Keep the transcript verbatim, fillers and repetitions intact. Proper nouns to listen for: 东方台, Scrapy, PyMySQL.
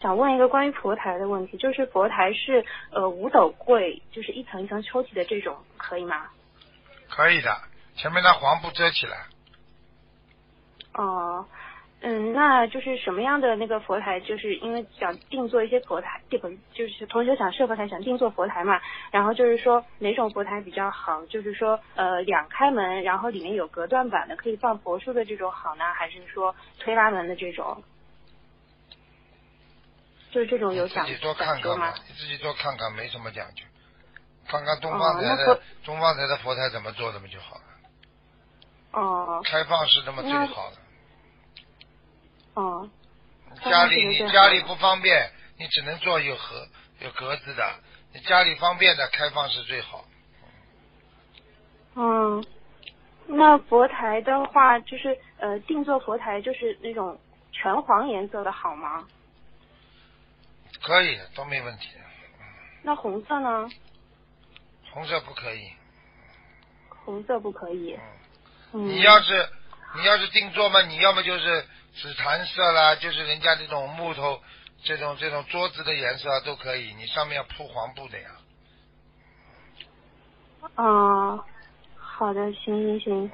想问一个关于佛台的问题，就是佛台是呃五斗柜，就是一层一层抽起的这种，可以吗？可以的，前面的黄布遮起来。哦，嗯，那就是什么样的那个佛台？就是因为想定做一些佛台，就是同学想设佛台，想定做佛台嘛。然后就是说哪种佛台比较好？就是说呃两开门，然后里面有隔断板的，可以放佛书的这种好呢，还是说推拉门的这种？就是这种有讲究吗？你自己多看看嘛，你自己多看看，没什么讲究。看看东方台的、哦、东方台的佛台怎么做，怎么就好了。哦。开放式那么最好了。哦。家里你家里不方便，你只能做有盒有格子的。你家里方便的开放式最好。嗯，那佛台的话，就是呃定做佛台就是那种全黄颜色的好吗？可以，都没问题。那红色呢？红色不可以。红色不可以。嗯。你要是你要是定做嘛，你要么就是紫檀色啦，就是人家这种木头这种这种桌子的颜色、啊、都可以，你上面要铺黄布的呀。哦、呃，好的，行行行。